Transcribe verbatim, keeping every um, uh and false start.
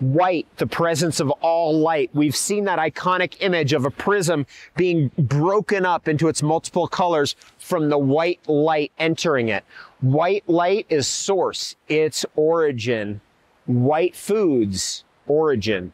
white, the presence of all light. We've seen that iconic image of a prism being broken up into its multiple colors from the white light entering it. White light is source, its origin. White foods, origin.